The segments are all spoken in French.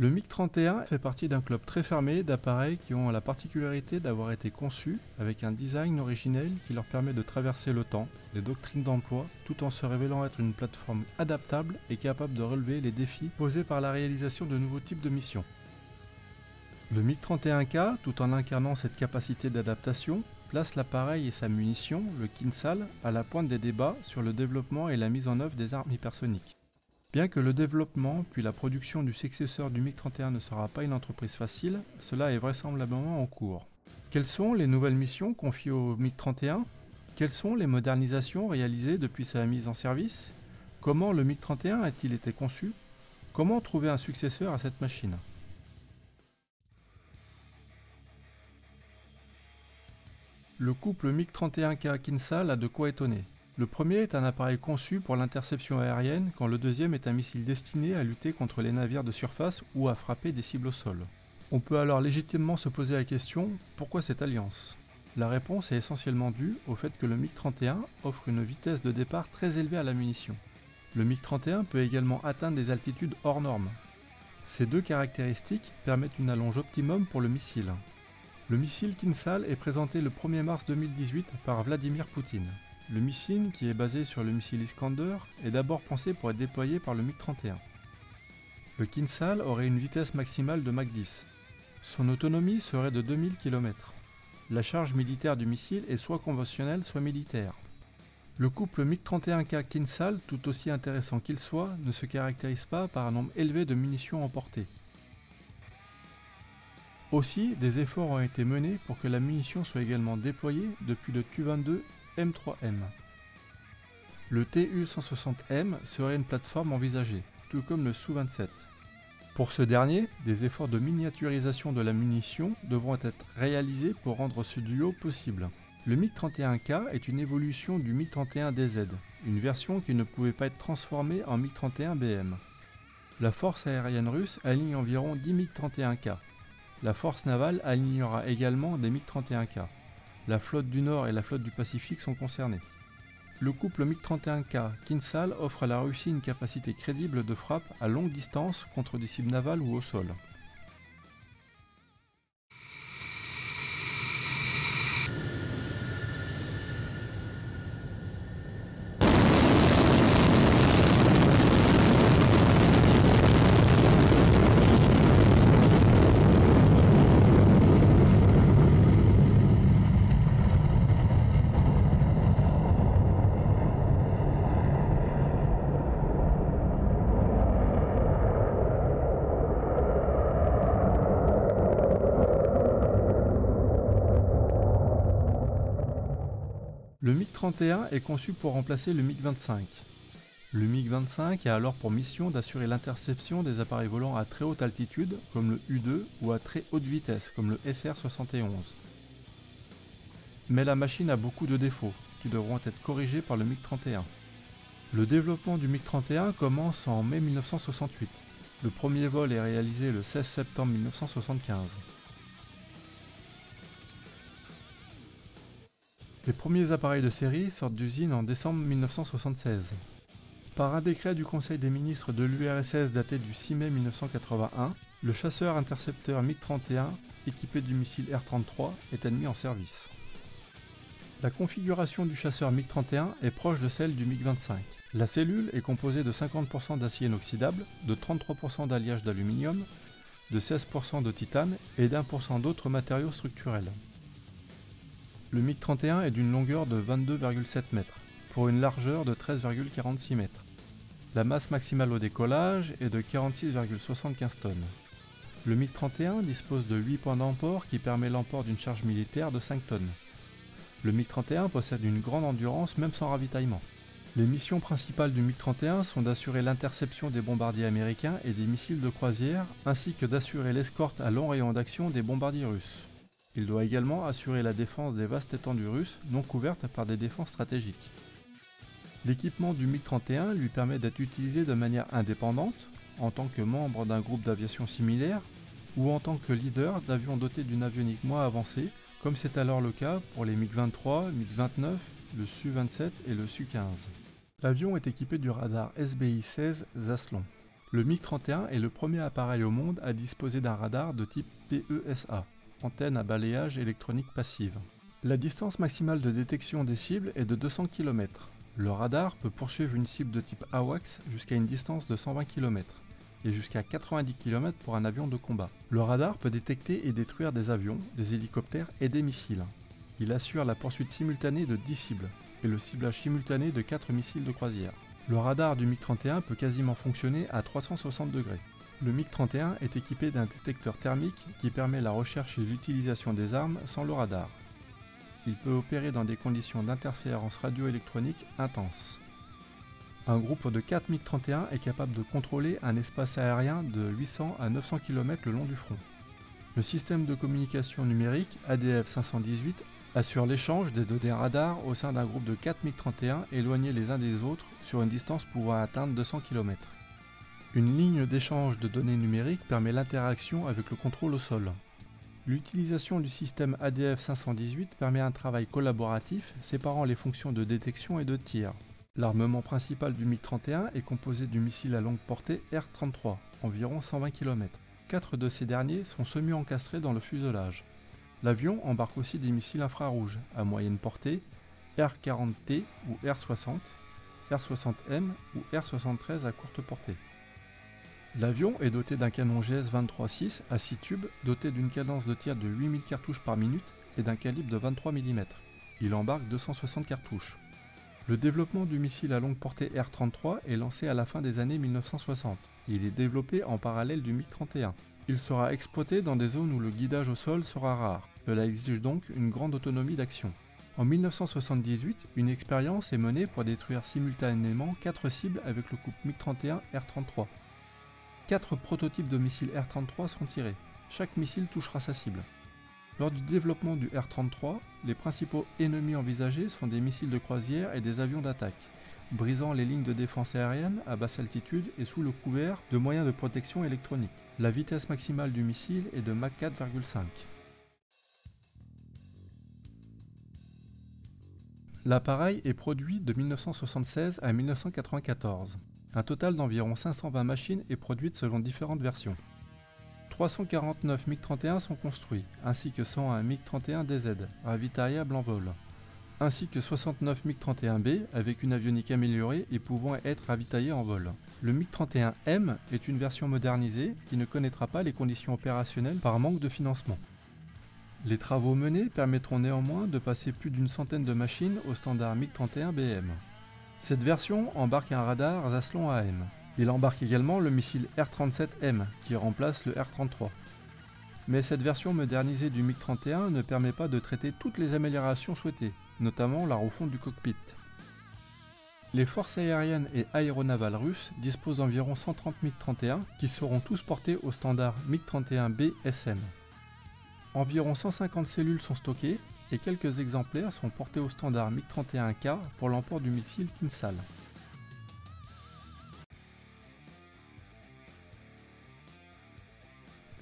Le MiG-31 fait partie d'un club très fermé d'appareils qui ont la particularité d'avoir été conçus avec un design originel qui leur permet de traverser le temps, les doctrines d'emploi, tout en se révélant être une plateforme adaptable et capable de relever les défis posés par la réalisation de nouveaux types de missions. Le MiG-31K, tout en incarnant cette capacité d'adaptation, place l'appareil et sa munition, le Kinzhal, à la pointe des débats sur le développement et la mise en œuvre des armes hypersoniques. Bien que le développement puis la production du successeur du MiG-31 ne sera pas une entreprise facile, cela est vraisemblablement en cours. Quelles sont les nouvelles missions confiées au MiG-31 ? Quelles sont les modernisations réalisées depuis sa mise en service ? Comment le MiG-31 a-t-il été conçu ? Comment trouver un successeur à cette machine ? Le couple MiG-31K Kinzhal a de quoi étonner. Le premier est un appareil conçu pour l'interception aérienne quand le deuxième est un missile destiné à lutter contre les navires de surface ou à frapper des cibles au sol. On peut alors légitimement se poser la question, pourquoi cette alliance ? La réponse est essentiellement due au fait que le MiG-31 offre une vitesse de départ très élevée à la munition. Le MiG-31 peut également atteindre des altitudes hors normes. Ces deux caractéristiques permettent une allonge optimum pour le missile. Le missile Kinzhal est présenté le 1er mars 2018 par Vladimir Poutine. Le missile, qui est basé sur le missile Iskander, est d'abord pensé pour être déployé par le MiG-31. Le Kinzhal aurait une vitesse maximale de Mach 10. Son autonomie serait de 2000 km. La charge militaire du missile est soit conventionnelle, soit militaire. Le couple MiG-31K Kinzhal, tout aussi intéressant qu'il soit, ne se caractérise pas par un nombre élevé de munitions emportées. Aussi, des efforts ont été menés pour que la munition soit également déployée depuis le Tu-22 M3M. Le TU-160M serait une plateforme envisagée, tout comme le Su-27. Pour ce dernier, des efforts de miniaturisation de la munition devront être réalisés pour rendre ce duo possible. Le MiG-31K est une évolution du MiG-31DZ, une version qui ne pouvait pas être transformée en MiG-31BM. La force aérienne russe aligne environ 10 MiG-31K. La force navale alignera également des MiG-31K. La flotte du Nord et la flotte du Pacifique sont concernées. Le couple MiG-31K Kinzhal offre à la Russie une capacité crédible de frappe à longue distance contre des cibles navales ou au sol. Le MiG-31 est conçu pour remplacer le MiG-25. Le MiG-25 a alors pour mission d'assurer l'interception des appareils volants à très haute altitude, comme le U-2, ou à très haute vitesse, comme le SR-71. Mais la machine a beaucoup de défauts, qui devront être corrigés par le MiG-31. Le développement du MiG-31 commence en mai 1968. Le premier vol est réalisé le 16 septembre 1975. Les premiers appareils de série sortent d'usine en décembre 1976. Par un décret du Conseil des ministres de l'URSS daté du 6 mai 1981, le chasseur-intercepteur MiG-31, équipé du missile R-33, est admis en service. La configuration du chasseur MiG-31 est proche de celle du MiG-25. La cellule est composée de 50% d'acier inoxydable, de 33% d'alliage d'aluminium, de 16% de titane et d'1% d'autres matériaux structurels. Le MiG-31 est d'une longueur de 22,7 mètres, pour une largeur de 13,46 mètres. La masse maximale au décollage est de 46,75 tonnes. Le MiG-31 dispose de 8 points d'emport qui permet l'emport d'une charge militaire de 5 tonnes. Le MiG-31 possède une grande endurance même sans ravitaillement. Les missions principales du MiG-31 sont d'assurer l'interception des bombardiers américains et des missiles de croisière, ainsi que d'assurer l'escorte à long rayon d'action des bombardiers russes. Il doit également assurer la défense des vastes étendues russes non couvertes par des défenses stratégiques. L'équipement du MiG-31 lui permet d'être utilisé de manière indépendante, en tant que membre d'un groupe d'aviation similaire, ou en tant que leader d'avions dotés d'une avionique moins avancée, comme c'est alors le cas pour les MiG-23, MiG-29, le Su-27 et le Su-15. L'avion est équipé du radar SBI-16 Zaslon. Le MiG-31 est le premier appareil au monde à disposer d'un radar de type PESA, antenne à balayage électronique passive. La distance maximale de détection des cibles est de 200 km. Le radar peut poursuivre une cible de type AWACS jusqu'à une distance de 120 km et jusqu'à 90 km pour un avion de combat. Le radar peut détecter et détruire des avions, des hélicoptères et des missiles. Il assure la poursuite simultanée de 10 cibles et le ciblage simultané de 4 missiles de croisière. Le radar du MiG-31 peut quasiment fonctionner à 360 degrés. Le MiG-31 est équipé d'un détecteur thermique qui permet la recherche et l'utilisation des armes sans le radar. Il peut opérer dans des conditions d'interférence radioélectronique intense. Un groupe de 4 MiG-31 est capable de contrôler un espace aérien de 800 à 900 km le long du front. Le système de communication numérique ADF-518 assure l'échange des données radar au sein d'un groupe de 4 MiG-31 éloignés les uns des autres sur une distance pouvant atteindre 200 km. Une ligne d'échange de données numériques permet l'interaction avec le contrôle au sol. L'utilisation du système ADF-518 permet un travail collaboratif séparant les fonctions de détection et de tir. L'armement principal du MiG-31 est composé du missile à longue portée R-33, environ 120 km. 4 de ces derniers sont semi-encastrés dans le fuselage. L'avion embarque aussi des missiles infrarouges à moyenne portée, R-40T ou R-60, R-60M ou R-73 à courte portée. L'avion est doté d'un canon GS-23-6 à 6 tubes, doté d'une cadence de tir de 8000 cartouches par minute et d'un calibre de 23 mm. Il embarque 260 cartouches. Le développement du missile à longue portée R-33 est lancé à la fin des années 1960. Il est développé en parallèle du MiG-31. Il sera exploité dans des zones où le guidage au sol sera rare. Cela exige donc une grande autonomie d'action. En 1978, une expérience est menée pour détruire simultanément 4 cibles avec le couple MiG-31 R-33. 4 prototypes de missiles R-33 sont tirés. Chaque missile touchera sa cible. Lors du développement du R-33, les principaux ennemis envisagés sont des missiles de croisière et des avions d'attaque, brisant les lignes de défense aérienne à basse altitude et sous le couvert de moyens de protection électronique. La vitesse maximale du missile est de Mach 4,5. L'appareil est produit de 1976 à 1994. Un total d'environ 520 machines est produite selon différentes versions. 349 MiG-31 sont construits, ainsi que 101 MiG-31DZ, ravitaillables en vol, ainsi que 69 MiG-31B avec une avionique améliorée et pouvant être ravitaillée en vol. Le MiG-31M est une version modernisée qui ne connaîtra pas les conditions opérationnelles par manque de financement. Les travaux menés permettront néanmoins de passer plus d'une centaine de machines au standard MiG-31BM. Cette version embarque un radar Zaslon AM. Il embarque également le missile R-37M qui remplace le R-33. Mais cette version modernisée du MiG-31 ne permet pas de traiter toutes les améliorations souhaitées, notamment la refonte du cockpit. Les forces aériennes et aéronavales russes disposent d'environ 130 MiG-31 qui seront tous portés au standard MiG-31B-SM. Environ 150 cellules sont stockées et quelques exemplaires sont portés au standard MiG-31K pour l'emport du missile Kinzhal.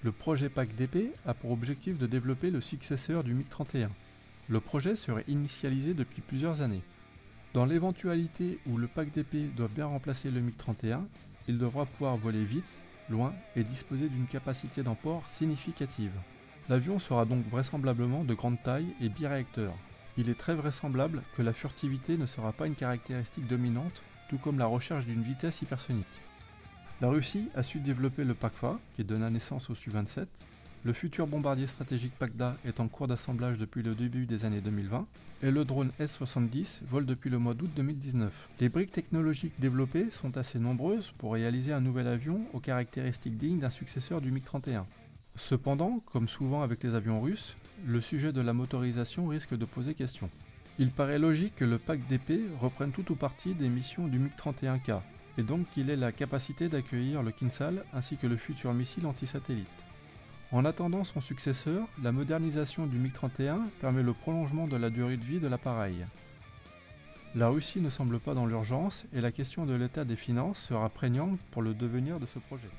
Le projet PAK DP a pour objectif de développer le successeur du MiG-31. Le projet serait initialisé depuis plusieurs années. Dans l'éventualité où le PAK DP doit bien remplacer le MiG-31, il devra pouvoir voler vite, loin et disposer d'une capacité d'emport significative. L'avion sera donc vraisemblablement de grande taille et biréacteur. Il est très vraisemblable que la furtivité ne sera pas une caractéristique dominante, tout comme la recherche d'une vitesse hypersonique. La Russie a su développer le PAKFA, qui donna naissance au Su-27. Le futur bombardier stratégique PAKDA est en cours d'assemblage depuis le début des années 2020. Et le drone S-70 vole depuis le mois d'août 2019. Les briques technologiques développées sont assez nombreuses pour réaliser un nouvel avion aux caractéristiques dignes d'un successeur du MiG-31. Cependant, comme souvent avec les avions russes, le sujet de la motorisation risque de poser question. Il paraît logique que le PAK DP reprenne tout ou partie des missions du MiG-31K, et donc qu'il ait la capacité d'accueillir le Kinzhal ainsi que le futur missile anti-satellite. En attendant son successeur, la modernisation du MiG-31 permet le prolongement de la durée de vie de l'appareil. La Russie ne semble pas dans l'urgence et la question de l'état des finances sera prégnante pour le devenir de ce projet.